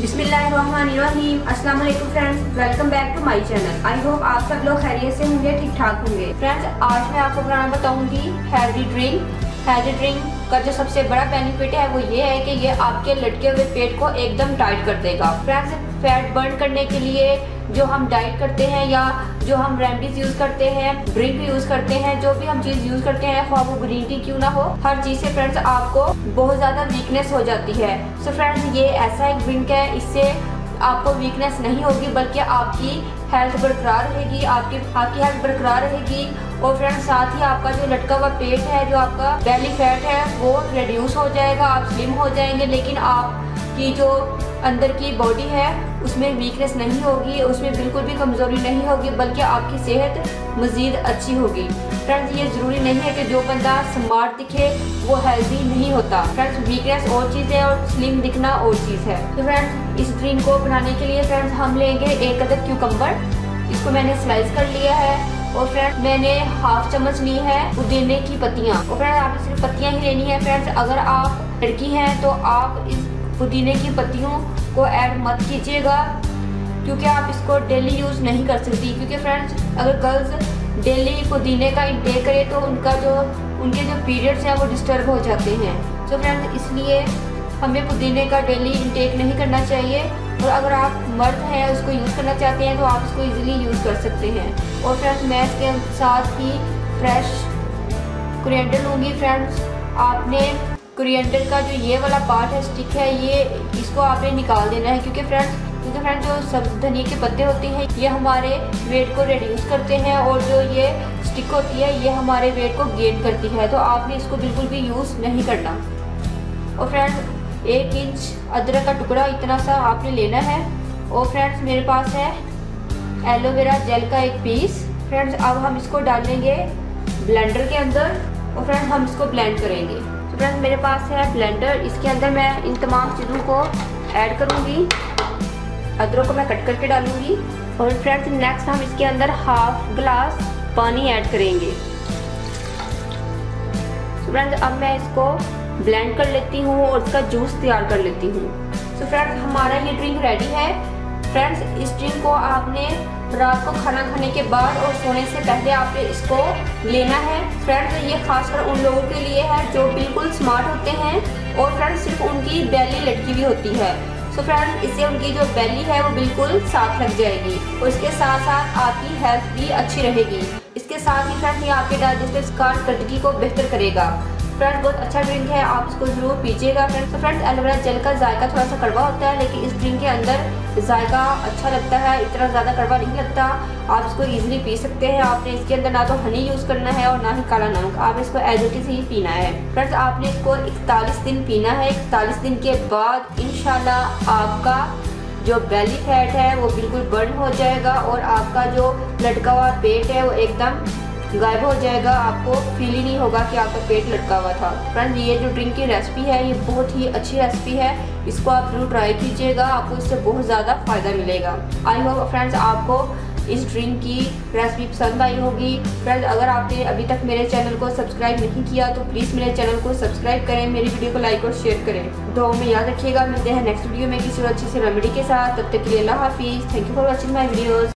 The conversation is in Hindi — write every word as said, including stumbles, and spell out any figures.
बिस्मिल्लाहिर्रहमानिर्रहीम। अस्सलाम वालेकुम friends, welcome back to my channel. I hope आप सब लोग खैरियत से होंगे, ठीक ठाक होंगे। फ्रेंड्स, आज मैं आपको बनाना बताऊंगी हेल्दी ड्रिंक। हेल्दी ड्रिंक का जो सबसे बड़ा बेनिफिट है वो ये है कि ये आपके लटके हुए पेट को एकदम टाइट कर देगा। फ्रेंड्स, फैट बर्न करने के लिए जो हम डाइट करते हैं या जो हम रेमडीज यूज़ करते हैं, ड्रिंक यूज़ करते हैं, जो भी हम चीज़ यूज़ करते हैं, ख्वाह वो ग्रीन टी क्यों ना हो, हर चीज़ से फ्रेंड्स आपको बहुत ज़्यादा वीकनेस हो जाती है। सो so फ्रेंड्स, ये ऐसा एक ड्रिंक है, इससे आपको वीकनेस नहीं होगी बल्कि आपकी हेल्थ बरकरार रहेगी, आपकी आपकी हेल्थ बरकरार रहेगी। और फ्रेंड्स, साथ ही आपका जो लटका हुआ पेट है, जो आपका बेली फैट है, वो रिड्यूस हो जाएगा, आप स्लिम हो जाएंगे, लेकिन आपकी जो अंदर की बॉडी है उसमें वीकनेस नहीं होगी, उसमें बिल्कुल भी कमज़ोरी नहीं होगी, बल्कि आपकी सेहत मज़ीद अच्छी होगी। फ्रेंड्स, ये ज़रूरी नहीं है कि जो बंदा स्मार्ट दिखे वो हेल्दी नहीं होता। फ्रेंड्स, वीकनेस और चीज़ है और स्लिम दिखना और चीज़ है। तो फ्रेंड्स, इस ड्रिंक को बनाने के लिए फ्रेंड्स हम लेंगे एक अदर क्यूकम्बर, इसको मैंने स्लाइस कर लिया है। और फ्रेंड्स, मैंने हाफ चम्मच ली है पुदीने की पत्तियाँ। और फ्रेंड्स, आपको सिर्फ पत्तियाँ ही लेनी है। फ्रेंड्स, अगर आप लड़की हैं तो आप इस पुदीने की पत्तियों को ऐड मत कीजिएगा, क्योंकि आप इसको डेली यूज़ नहीं कर सकती। क्योंकि फ्रेंड्स, अगर गर्ल्स डेली पुदीने का इंटेक करें तो उनका जो उनके जो पीरियड्स हैं वो डिस्टर्ब हो जाते हैं। तो फ्रेंड्स, इसलिए हमें पुदीने का डेली इंटेक नहीं करना चाहिए। और अगर आप मर्द हैं उसको यूज़ करना चाहते हैं तो आप इसको इजीली यूज़ कर सकते हैं। और फ्रेंड्स, मैं इसके साथ ही फ्रेश कोरिएंडर लूँगी। फ्रेंड्स, आपने कोरिएंडर का जो ये वाला पार्ट है, स्टिक है, ये इसको आपने निकाल देना है। क्योंकि फ्रेंड्स क्योंकि फ्रेंड्स जो सब्ज़ धनिया के पत्ते होते हैं ये हमारे वेट को रिड्यूस करते हैं, और जो ये स्टिक होती है ये हमारे वेट को गेन करती है। तो आपने इसको बिल्कुल भी यूज़ नहीं करना। और फ्रेंड्स, एक इंच अदरक का टुकड़ा इतना सा आपने लेना है। और फ्रेंड्स, मेरे पास है एलोवेरा जेल का एक पीस। फ्रेंड्स, अब हम इसको डालेंगे ब्लेंडर के अंदर। और फ्रेंड्स, हम इसको ब्लेंड करेंगे। तो फ्रेंड्स, मेरे पास है ब्लेंडर, इसके अंदर मैं इन तमाम चीज़ों को ऐड करूँगी। अदरक को मैं कट करके डालूँगी। और फ्रेंड्स, नेक्स्ट हम इसके अंदर हाफ ग्लास पानी ऐड करेंगे। तो फ्रेंड्स, अब मैं इसको ब्लेंड कर लेती हूँ और इसका जूस तैयार कर लेती हूँ। तो फ्रेंड्स, हमारा ये ड्रिंक रेडी है। फ्रेंड्स, इस ड्रिंक को आपने रात को खाना खाने के बाद और सोने से पहले आपने इसको लेना है। फ्रेंड्स, ये खासकर उन लोगों के लिए है जो बिल्कुल स्मार्ट होते हैं और फ्रेंड्स सिर्फ उनकी बैली लटकी हुई होती है। सो फ्रेंड्स, इससे उनकी जो बैली है वो बिल्कुल साफ लग जाएगी और इसके साथ साथ आपकी हेल्थ भी अच्छी रहेगी। इसके साथ ही फ्रेंड्स, ये आपके डाइजेस्टिव सिस्टम गंदगी को बेहतर करेगा। फ्रेंड्स, बहुत अच्छा ड्रिंक है, आप इसको जरूर पीजिएगा। फ्रेंड्स, तो फ्रेंड्स, एलोवेरा जेल का जायका थोड़ा सा कड़वा होता है, लेकिन इस ड्रिंक के अंदर जायका अच्छा लगता है, इतना ज़्यादा कड़वा नहीं लगता। आप इसको इजीली पी सकते हैं। आपने इसके अंदर ना तो हनी यूज़ करना है और ना ही काला नमक, आप इसको एज इट इज ही पीना है। फ्रेंड्स, आपने इसको इकतालीस दिन पीना है। इकतालीस दिन के बाद इंशाल्लाह आपका जो बेली फैट है वो बिल्कुल बर्न हो जाएगा और आपका जो लटका हुआ पेट है वो एकदम गायब हो जाएगा। आपको फील ही नहीं होगा कि आपका पेट लटका हुआ था। फ्रेंड्स, ये जो ड्रिंक की रेसिपी है ये बहुत ही अच्छी रेसिपी है, इसको आप जरूर ट्राई कीजिएगा, आपको इससे बहुत ज़्यादा फ़ायदा मिलेगा। आई होप फ्रेंड्स आपको इस ड्रिंक की रेसिपी पसंद आई होगी। फ्रेंड्स, अगर आपने अभी तक मेरे चैनल को सब्सक्राइब नहीं किया तो प्लीज़ मेरे चैनल को सब्सक्राइब करें, मेरी वीडियो को लाइक और शेयर करें। दो में याद रखिएगा। मिलते हैं नेक्स्ट वीडियो में किसी और अच्छी सी रेमेडी के साथ। तब तक के लिए अल्लाह हाफिज़। Thank you for watching my videos.